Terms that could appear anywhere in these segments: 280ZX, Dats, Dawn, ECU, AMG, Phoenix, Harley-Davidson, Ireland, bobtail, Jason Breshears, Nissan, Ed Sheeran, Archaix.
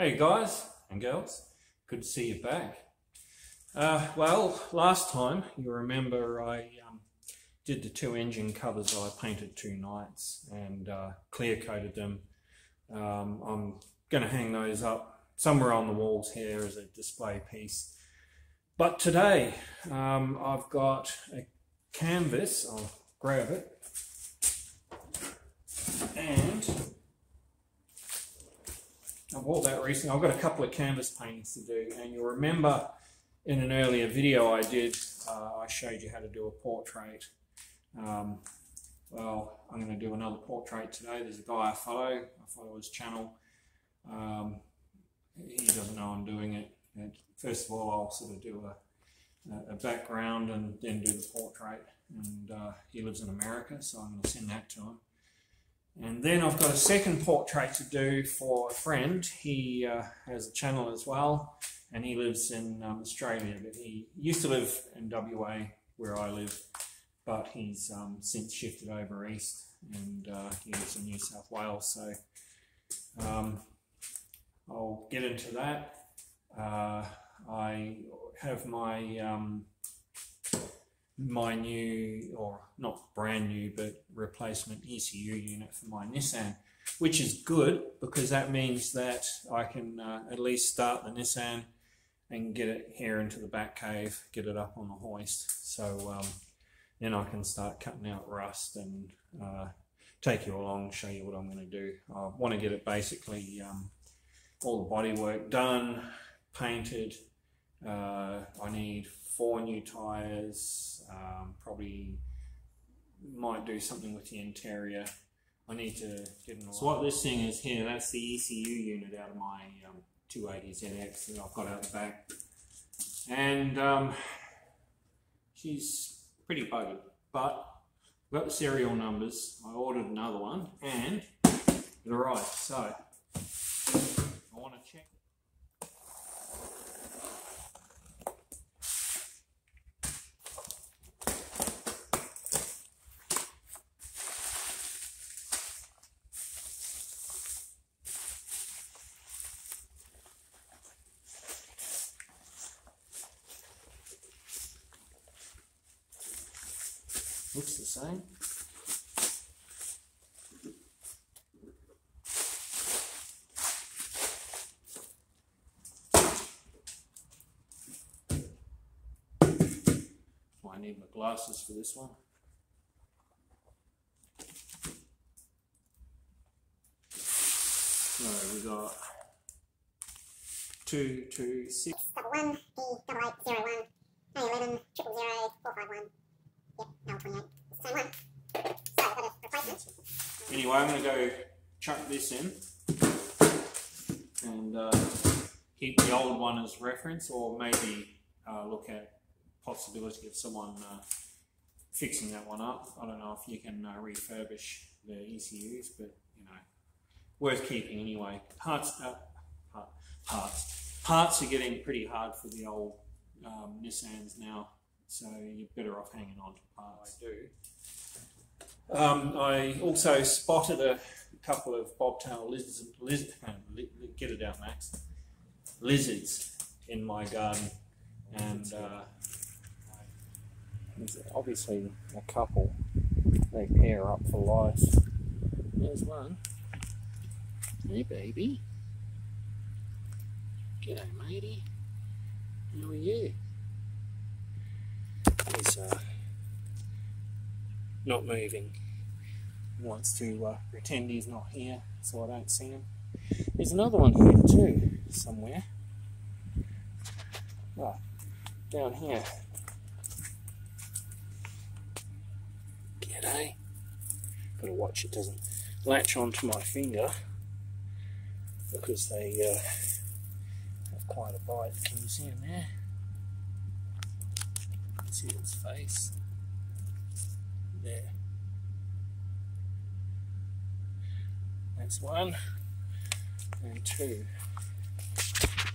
Hey guys and girls, good to see you back. Well, last time you remember I did the two engine covers. I painted two nights and clear coated them. I'm going to hang those up somewhere on the walls here as a display piece. But today I've got a canvas. I'll grab it and I bought that recently. I've got a couple of canvas paintings to do, and you'll remember in an earlier video I did, I showed you how to do a portrait. Well, I'm going to do another portrait today. There's a guy I follow his channel. He doesn't know I'm doing it. And first of all, I'll sort of do a background and then do the portrait. And he lives in America, so I'm going to send that to him. And then I've got a second portrait to do for a friend. He has a channel as well, and he lives in Australia, but he used to live in WA where I live, but he's since shifted over east, and he lives in New South Wales. So I'll get into that. I have my new, or not brand new, but replacement ECU unit for my Nissan, which is good because that means that I can at least start the Nissan and get it here into the back cave, get it up on the hoist, so then I can start cutting out rust and take you along, show you what I'm going to do. I want to get it basically all the body work done, painted. I need 4 new tyres, probably might do something with the interior. I need to get an... So what this thing is here, that's the ECU unit out of my 280ZX that I've got out the back. And she's pretty buggered, but I've got the serial numbers. I ordered another one and it arrived, so I want to check. Looks the same. Oh, I need my glasses for this one. So we got 226. 1B8801 911 000 451. Anyway, I'm going to go chuck this in and keep the old one as reference, or maybe look at possibility of someone fixing that one up. I don't know if you can refurbish the ECUs, but you know, worth keeping anyway. Parts are getting pretty hard for the old Nissans now. So you're better off hanging on to parts. I do. I also spotted a couple of bobtail lizards in my garden, and obviously a couple. They pair up for life. There's one. Hey baby. G'day matey. How are you? He's not moving. He wants to pretend he's not here so I don't see him. There's another one here too, somewhere. Oh, down here. G'day. Gotta watch it doesn't latch onto my finger because they have quite a bite. Can you see him there? See its face there. That's one and two.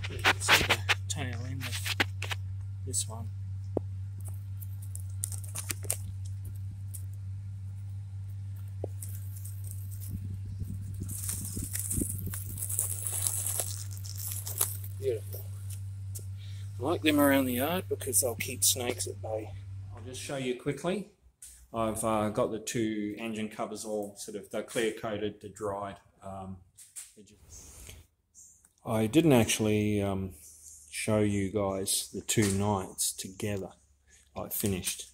You can see the tail end of this one. Beautiful. I like them around the yard because they'll keep snakes at bay. I'll just show you quickly. I've got the two engine covers all sort of, they're clear coated, they're dried. I didn't actually show you guys the two nights together I finished.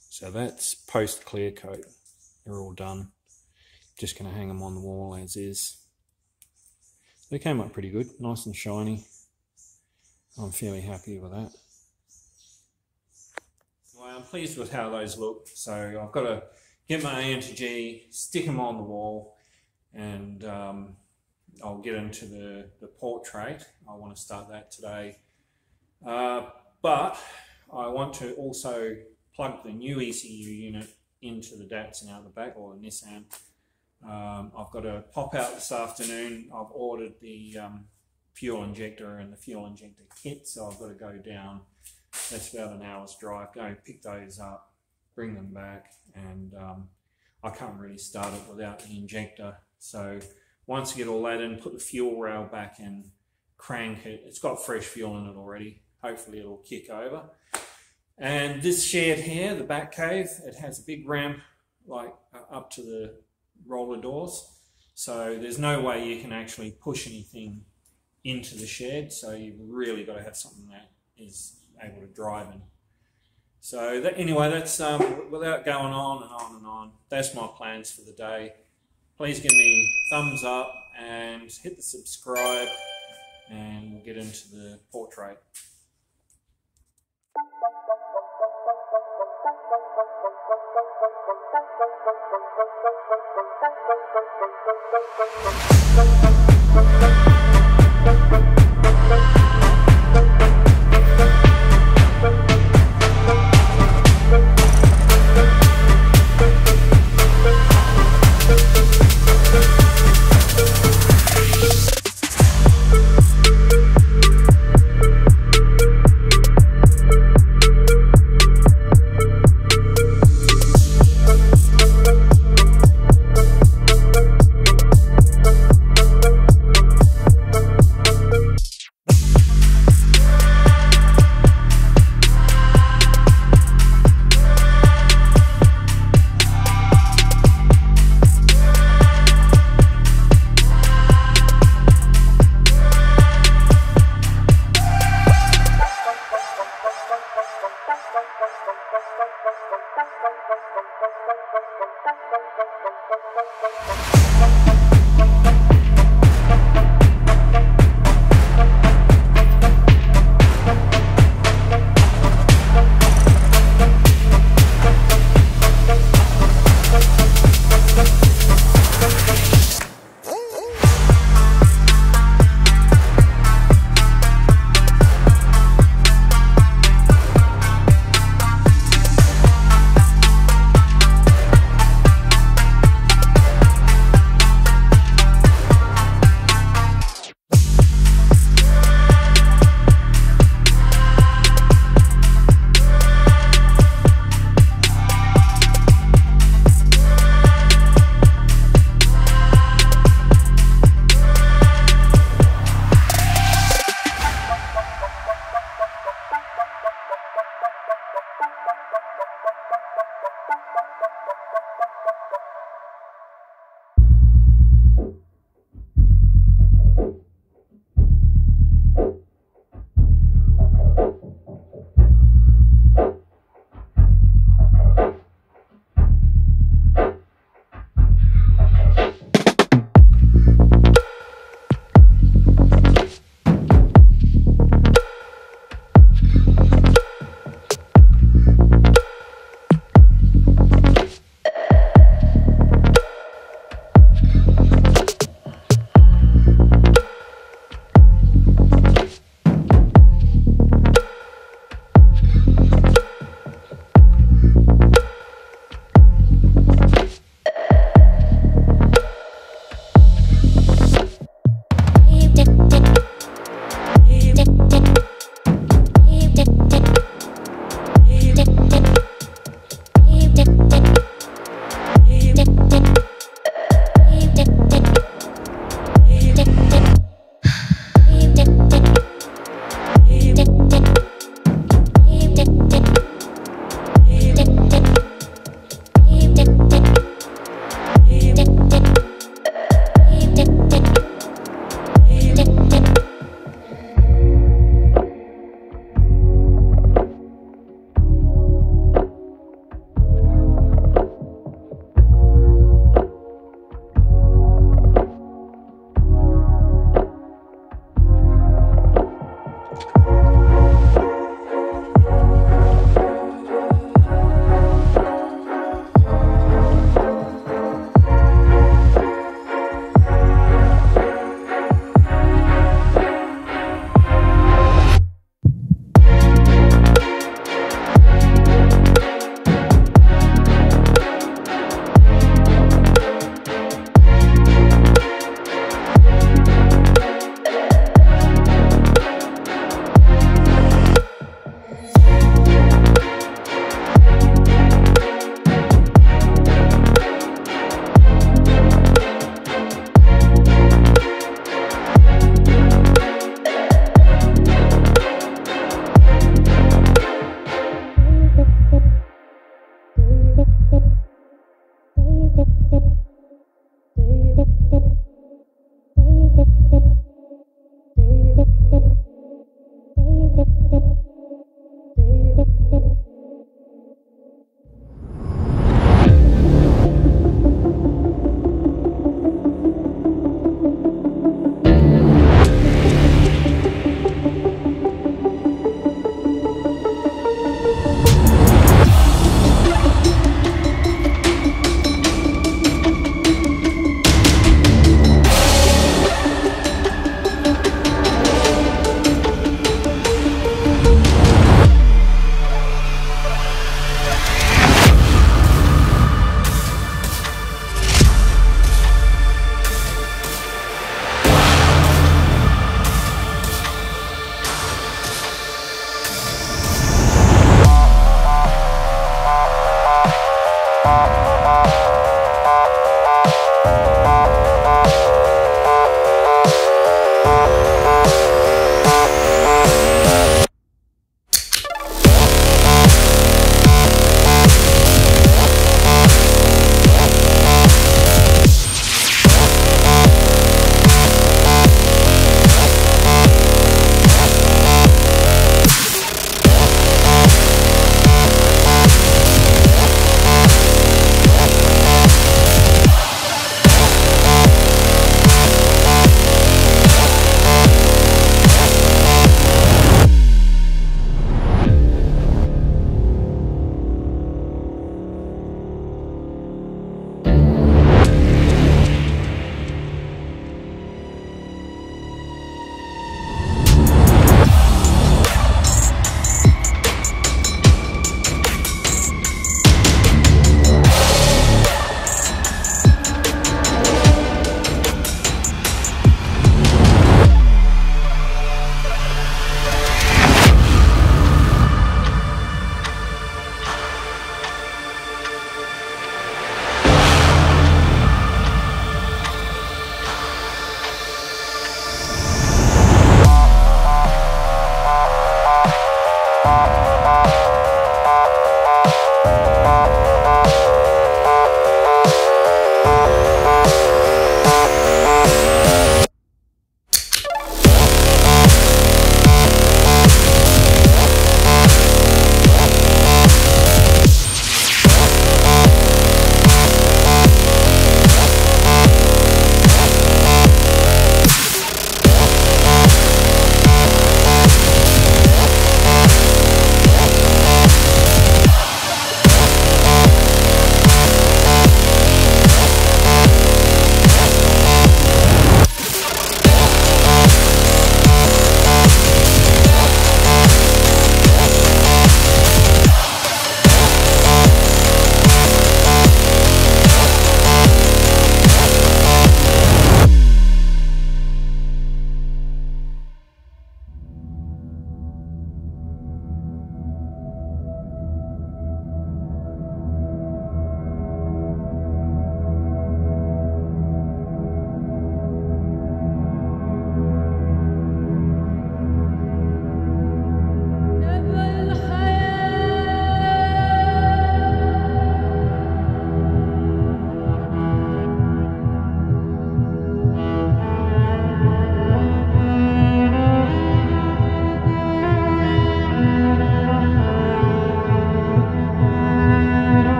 So that's post clear coat. They're all done. Just going to hang them on the wall as is. They came up pretty good, nice and shiny. I'm fairly happy with that. Well, I'm pleased with how those look. So I've got to get my AMG, stick them on the wall, and I'll get into the portrait. I want to start that today. But I want to also plug the new ECU unit into the Dats and out the back, or the Nissan. I've got to pop out this afternoon. I've ordered the fuel injector and the fuel injector kit, so I've got to go down. That's about an hour's drive. Go pick those up, bring them back, and I can't really start it without the injector. So once you get all that in, put the fuel rail back in, crank it. It's got fresh fuel in it already. Hopefully it'll kick over. And this shed here, the back cave, it has a big ramp like up to the roller doors. So there's no way you can actually push anything into the shed. So you've really got to have something that is able to drive in. So that, anyway, that's without going on and on and on, that's my plans for the day. Please give me thumbs up and hit the subscribe, and we'll get into the portrait.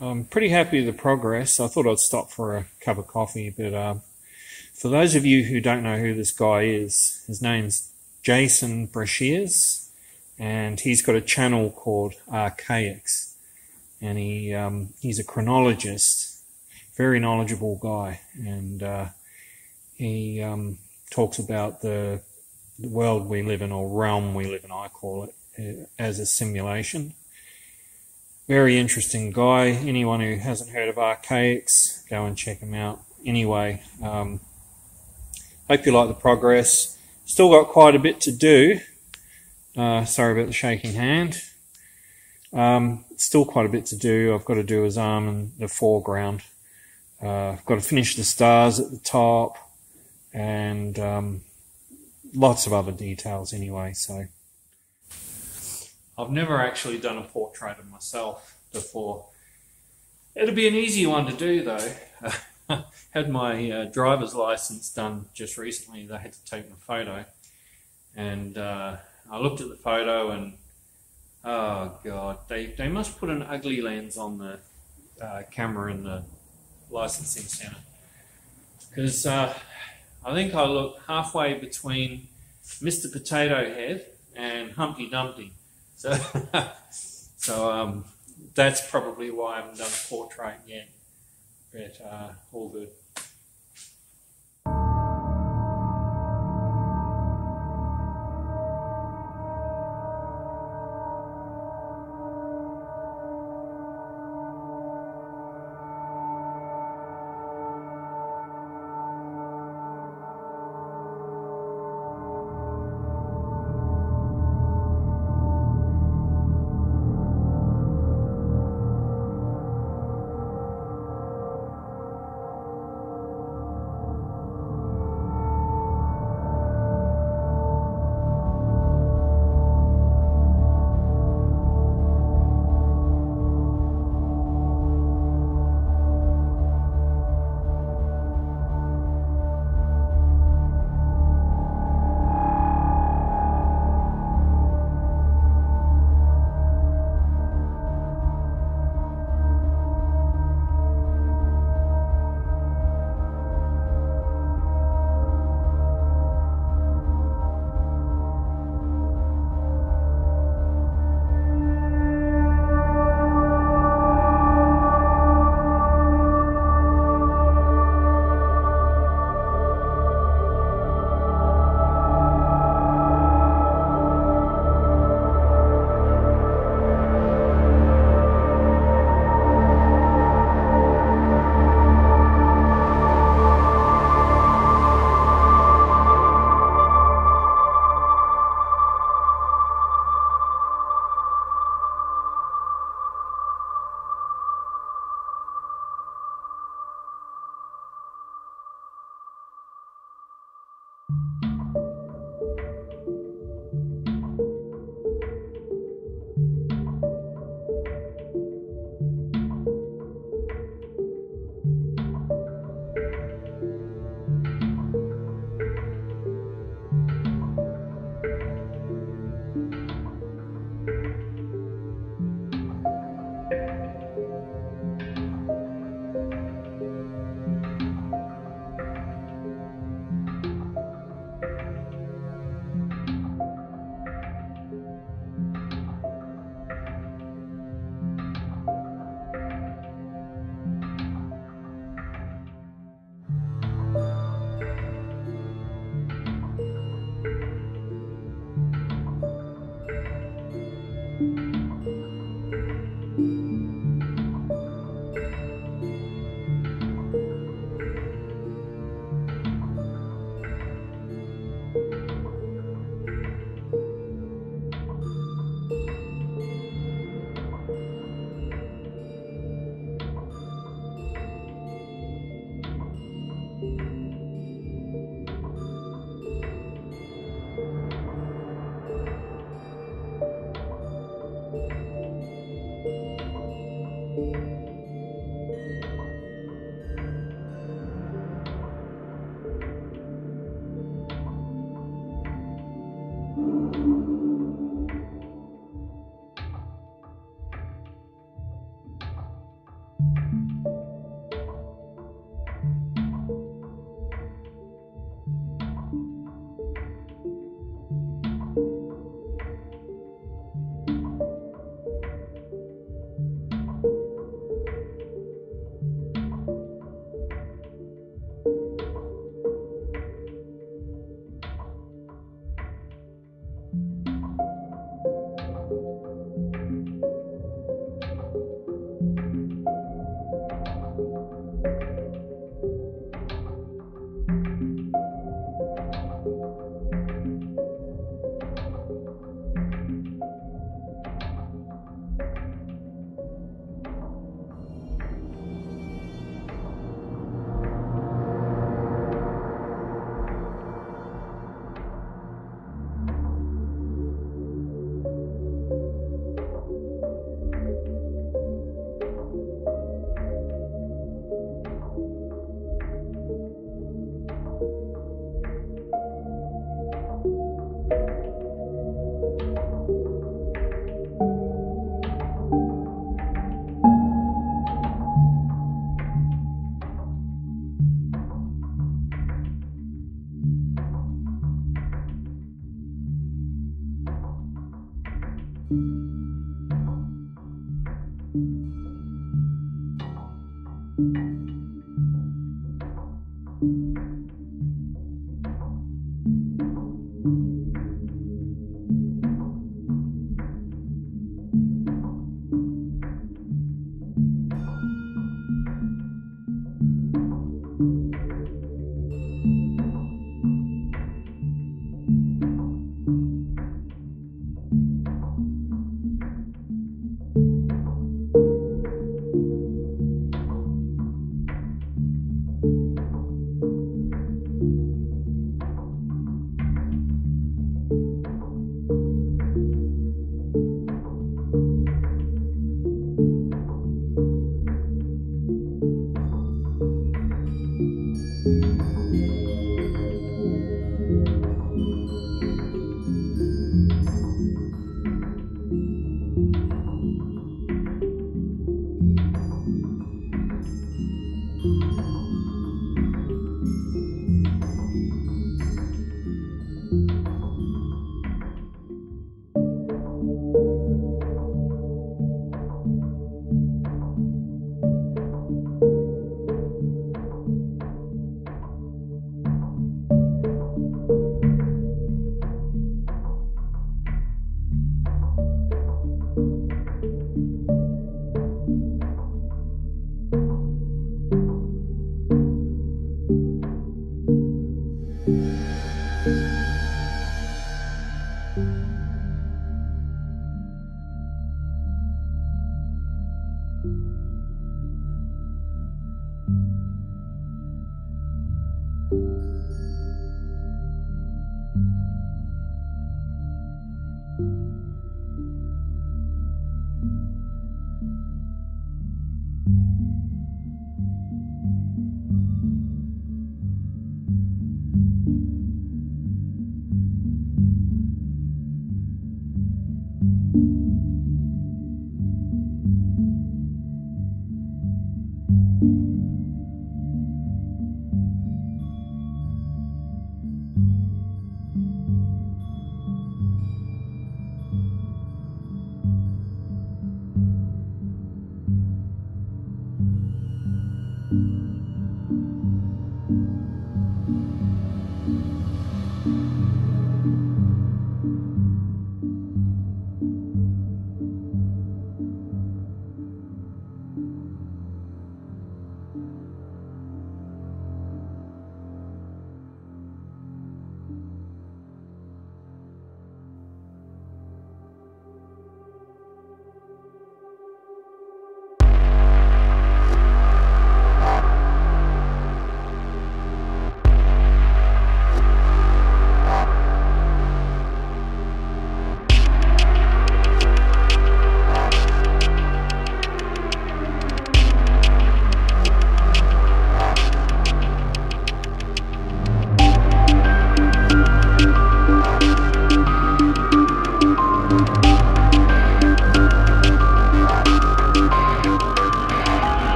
I'm pretty happy with the progress. I thought I'd stop for a cup of coffee, but for those of you who don't know who this guy is, his name's Jason Breshears, and he's got a channel called Archaix, and he's a chronologist, very knowledgeable guy, and he talks about the world we live in, or realm we live in, I call it, as a simulation. Very interesting guy. Anyone who hasn't heard of Archaix, go and check him out. Anyway, hope you like the progress. Still got quite a bit to do. Sorry about the shaking hand. Still quite a bit to do. I've got to do his arm in the foreground. I've got to finish the stars at the top, and lots of other details anyway, so. I've never actually done a portrait of myself before. It'll be an easy one to do though. Had my driver's license done just recently. They had to take my photo, and I looked at the photo and, oh god, they must put an ugly lens on the camera in the licensing centre, because I think I look halfway between Mr. Potato Head and Humpty Dumpty. So, that's probably why I haven't done a portrait yet, but all good.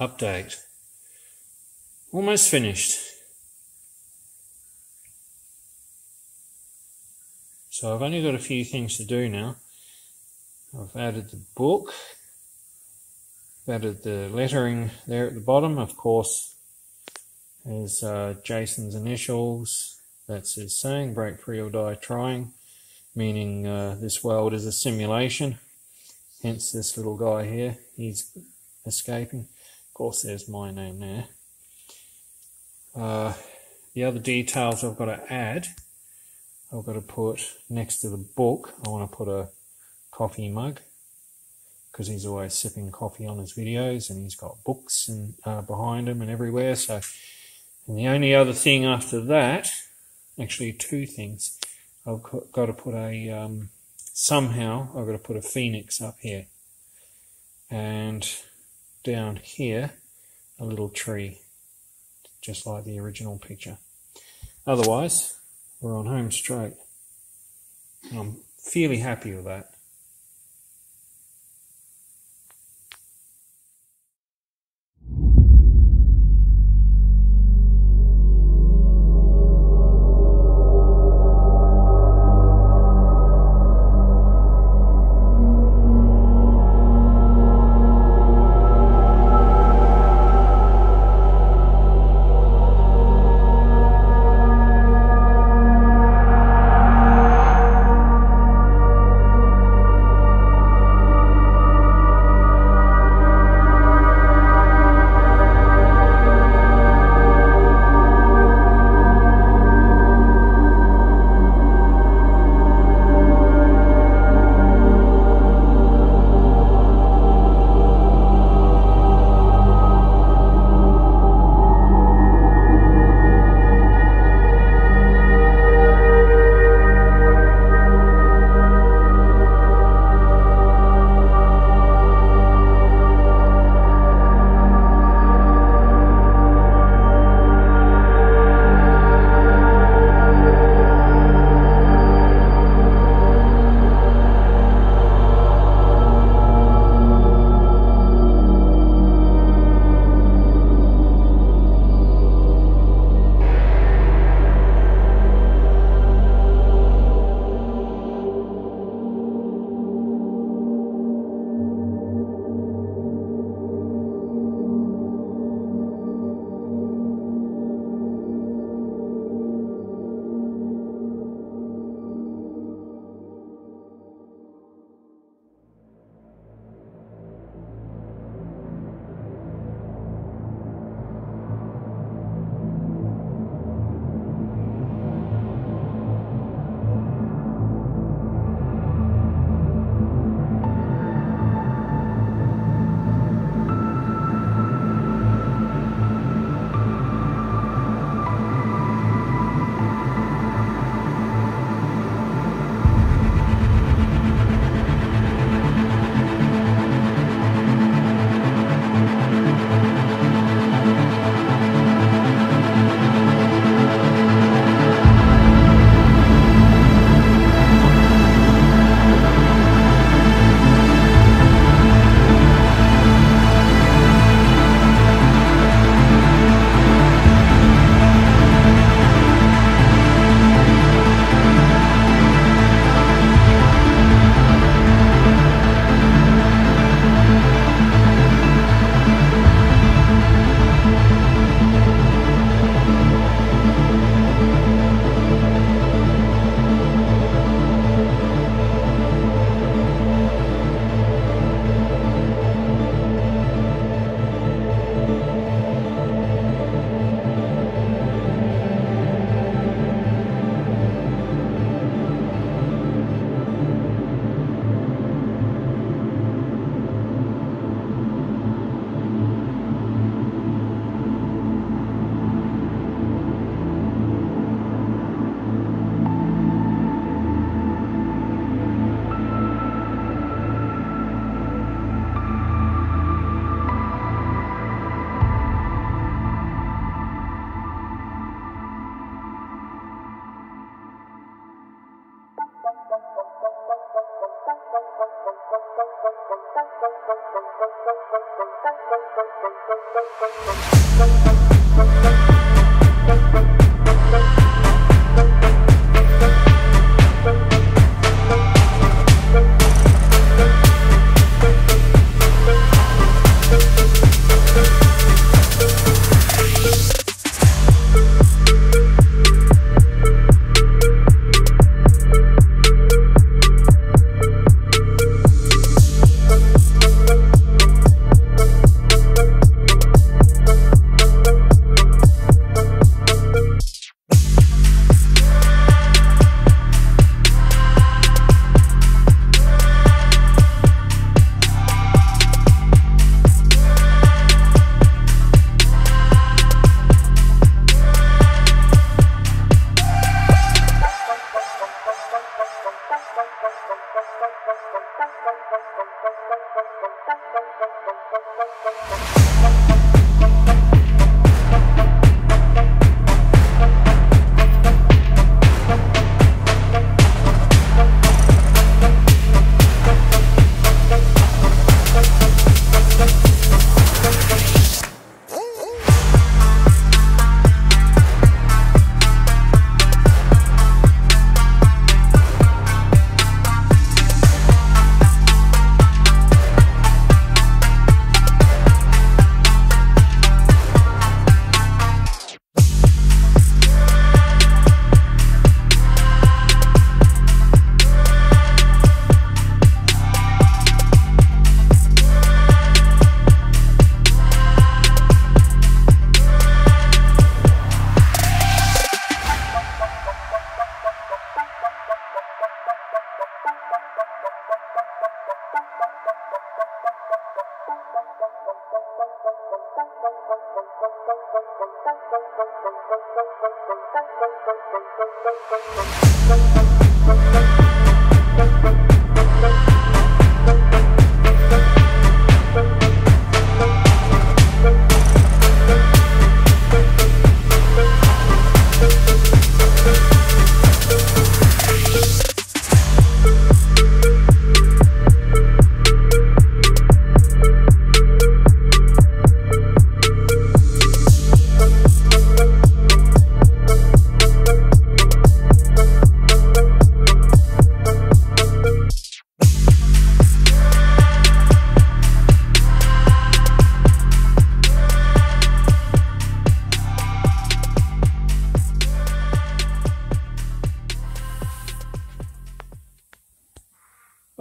Update. Almost finished. So I've only got a few things to do now. I've added the book. I've added the lettering there at the bottom. Of course, there's Jason's initials. That's his saying, break free or die trying, meaning this world is a simulation. Hence this little guy here, he's escaping. Of course, there's my name there. The other details I've got to add, I've got to put next to the book, I want to put a coffee mug, because he's always sipping coffee on his videos and he's got books and behind him and everywhere. So, and the only other thing after that, actually two things, I've got to put a somehow I've got to put a Phoenix up here, and down here a little tree, just like the original picture. Otherwise we're on home straight, and I'm fairly happy with that.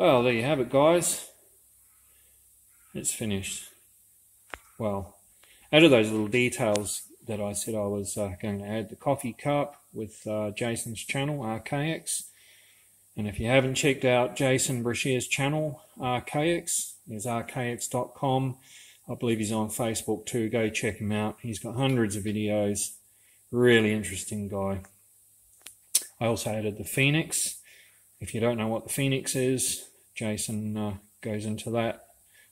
Well, there you have it, guys. It's finished. Well, out of those little details that I said I was going to add, the coffee cup with Jason's channel, Archaix. And if you haven't checked out Jason Breshears' channel, Archaix, there's archaix.com. I believe he's on Facebook too. Go check him out. He's got hundreds of videos. Really interesting guy. I also added the Phoenix. If you don't know what the Phoenix is, Jason goes into that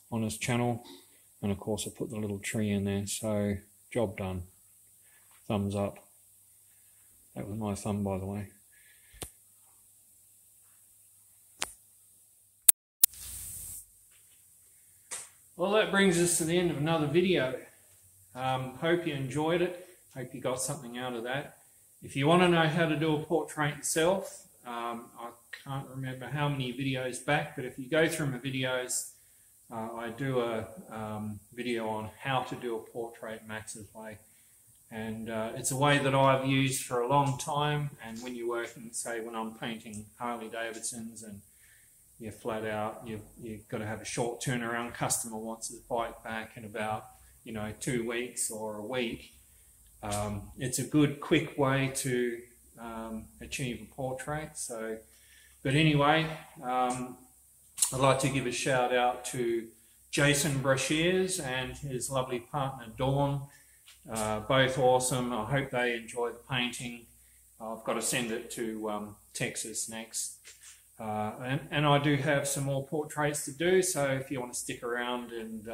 on his channel, and of course I put the little tree in there, so job done. Thumbs up. That was my thumb, by the way. Well, that brings us to the end of another video. Hope you enjoyed it. Hope you got something out of that. If you want to know how to do a portrait yourself, I can't remember how many videos back, but if you go through my videos, I do a video on how to do a portrait Max's way, and it's a way that I've used for a long time. And when you're working, say when I'm painting Harley-Davidsons and you're flat out, you've got to have a short turnaround. Customer wants his bike back in about 2 weeks or a week. It's a good quick way to achieve a portrait. So, but anyway, I'd like to give a shout out to Jason Breshears and his lovely partner Dawn. Both awesome. I hope they enjoy the painting. I've got to send it to Texas next, and I do have some more portraits to do, so if you want to stick around and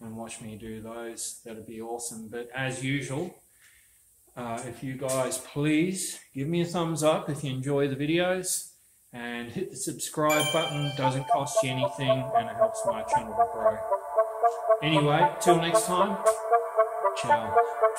watch me do those, that'd be awesome. But as usual, if you guys please give me a thumbs up if you enjoy the videos, and hit the subscribe button. Doesn't cost you anything, and it helps my channel to grow. Anyway, till next time, ciao.